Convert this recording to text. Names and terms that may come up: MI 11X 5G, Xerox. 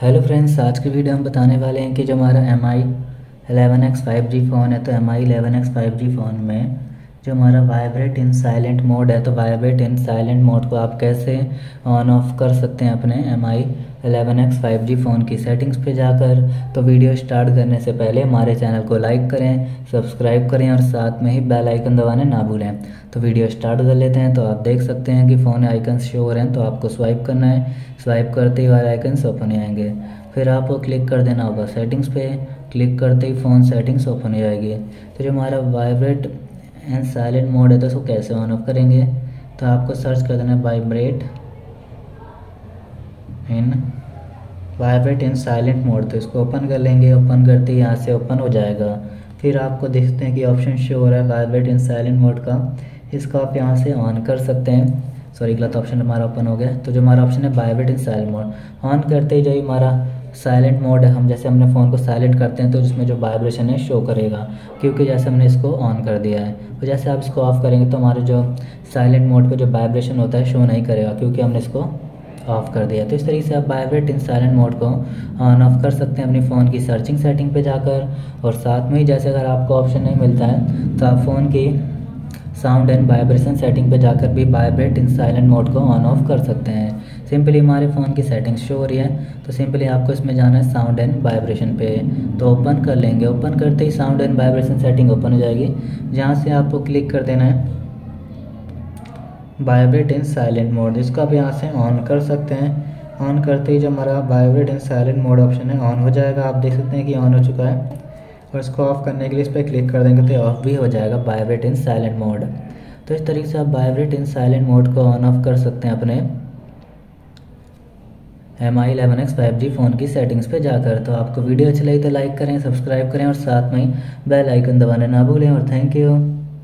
Hello friends, आज के video हम बताने वाले हैं कि जो हमारा MI 11X 5G फ़ोन है तो MI 11X 5G फ़ोन में जो हमारा वाइब्रेट इन साइलेंट मोड है तो वाइब्रेट इन साइलेंट मोड को आप कैसे ऑन ऑफ कर सकते हैं अपने MI 11X 5G फ़ोन की सेटिंग्स पे जाकर। तो वीडियो स्टार्ट करने से पहले हमारे चैनल को लाइक करें, सब्सक्राइब करें और साथ में ही बेल आइकन दबाने ना भूलें। तो वीडियो स्टार्ट कर लेते हैं। तो आप देख सकते हैं कि फ़ोन आइकन शो हो रहे हैं, तो आपको स्वाइप करना है। स्वाइप करते ही वाले आइकन्स ओपन हो आएंगे, फिर आपको क्लिक कर देना होगा सेटिंग्स पे। क्लिक करते ही फ़ोन सेटिंग्स ओपन हो जाएगी। तो जो हमारा वाइब्रेट एंड साइलेंट मोड है तो उसको कैसे ऑन ऑफ करेंगे, तो आपको सर्च कर देना वाइब्रेट इन साइलेंट मोड। तो इसको ओपन कर लेंगे। ओपन करते ही यहाँ से ओपन हो जाएगा। फिर आपको देखते हैं कि ऑप्शन शो हो रहा है वाइब्रेट इन साइलेंट मोड का, इसको आप यहाँ से ऑन कर सकते हैं। सॉरी, गलत ऑप्शन हमारा ओपन हो गया। तो जो हमारा ऑप्शन है vibrate in silent mode, on करते ही जो हमारा साइलेंट मोड है, हम जैसे हमने फ़ोन को साइलेंट करते हैं तो उसमें जो वाइब्रेशन है शो करेगा, क्योंकि जैसे हमने इसको ऑन कर दिया है। तो जैसे आप इसको ऑफ़ करेंगे तो हमारे जो साइलेंट मोड पे जो वाइब्रेशन होता है शो नहीं करेगा, क्योंकि हमने इसको ऑफ़ कर दिया। तो इस तरीके से आप वाइब्रेट इन साइलेंट मोड को ऑन ऑफ कर सकते हैं अपने फ़ोन की सर्चिंग सेटिंग पे जाकर। और साथ में ही जैसे अगर आपको ऑप्शन नहीं मिलता है तो आप फ़ोन की साउंड एंड वाइब्रेशन सेटिंग पे जाकर भी वाइब्रेट इन साइलेंट मोड को ऑन ऑफ कर सकते हैं। सिंपली हमारे फ़ोन की सेटिंग्स शो हो रही है, तो सिंपली आपको इसमें जाना है साउंड एंड वाइब्रेशन पे। तो ओपन कर लेंगे। ओपन करते ही sound and vibration setting open हो जाएगी, जहाँ से आपको क्लिक कर देना है वाइब्रेट इन साइलेंट मोड। इसको आप यहाँ से ऑन कर सकते हैं। ऑन करते ही जो हमारा vibrate in silent mode option है ऑन हो जाएगा। आप देख सकते हैं कि ऑन हो चुका है। और इसको ऑफ़ करने के लिए इस पर क्लिक कर देंगे तो ऑफ़ भी हो जाएगा वाइब्रेट इन साइलेंट मोड। तो इस तरीके से आप वाइब्रेट इन साइलेंट मोड को ऑन ऑफ कर सकते हैं अपने MI 11X 5G फ़ोन की सेटिंग्स पे जाकर। तो आपको वीडियो अच्छी लगी तो लाइक करें, सब्सक्राइब करें और साथ में बेल आइकन दबाना ना भूलें। और थैंक यू।